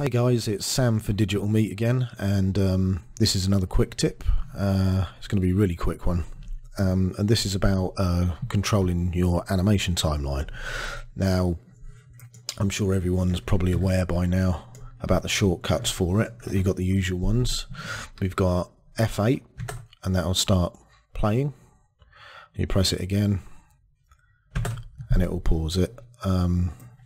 Hey guys, it's Sam for Digital Meat again, and this is another quick tip. It's going to be a really quick one, and this is about controlling your animation timeline. Now, I'm sure everyone's probably aware by now about the shortcuts for it. You've got the usual ones. We've got F8, and that'll start playing. You press it again, and it will pause it.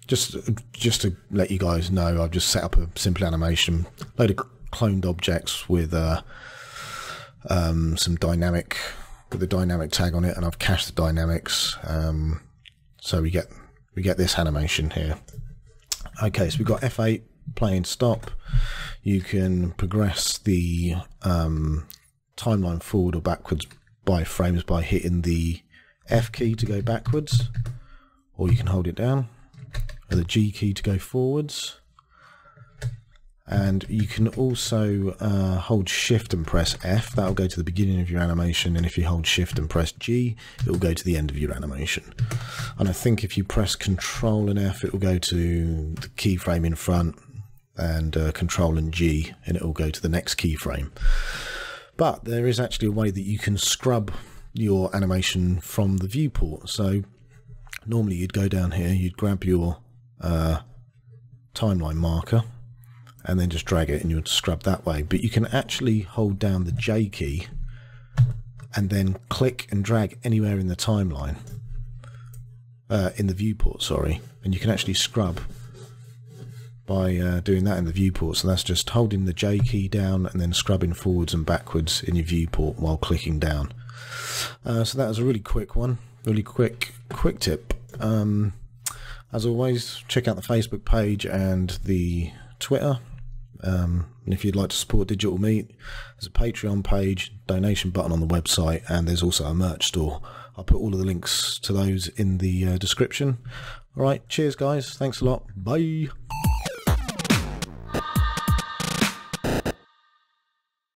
Just to let you guys know, I've just set up a simple animation, load of cloned objects with a dynamic tag on it, and I've cached the dynamics, so we get this animation here. Okay, so we've got F8 playing stop. You can progress the timeline forward or backwards by frames by hitting the F key to go backwards, or you can hold it down, the G key to go forwards, and you can also hold shift and press F. That'll go to the beginning of your animation, and if you hold shift and press G, it will go to the end of your animation. And I think if you press control and F, it will go to the keyframe in front, and control and G, and it will go to the next keyframe. But there is actually a way that you can scrub your animation from the viewport. So normally you'd go down here, you'd grab your timeline marker and then just drag it, and you'll scrub that way. But you can actually hold down the J key and then click and drag anywhere in the timeline, in the viewport, sorry, and you can actually scrub by doing that in the viewport. So that's just holding the J key down and then scrubbing forwards and backwards in your viewport while clicking down. So that was a really quick one, really quick tip. As always, check out the Facebook page and the Twitter. And if you'd like to support Digital Meat, there's a Patreon page, donation button on the website, and there's also a merch store. I'll put all of the links to those in the description. All right, cheers guys. Thanks a lot. Bye.